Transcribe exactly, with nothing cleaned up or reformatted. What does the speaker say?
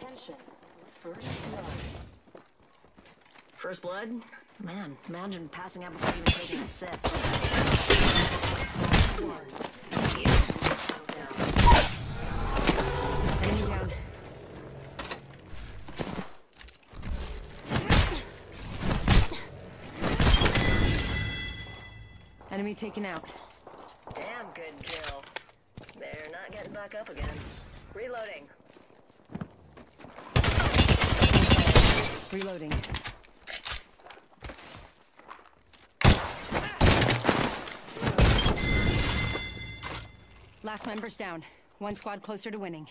Attention, first blood. First blood? Man, imagine passing out before even taking a sip. Enemy down. Enemy taken out. Damn good kill. They're not getting back up again. Reloading. Reloading. Last member's down. One squad closer to winning.